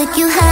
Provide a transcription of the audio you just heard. would you have?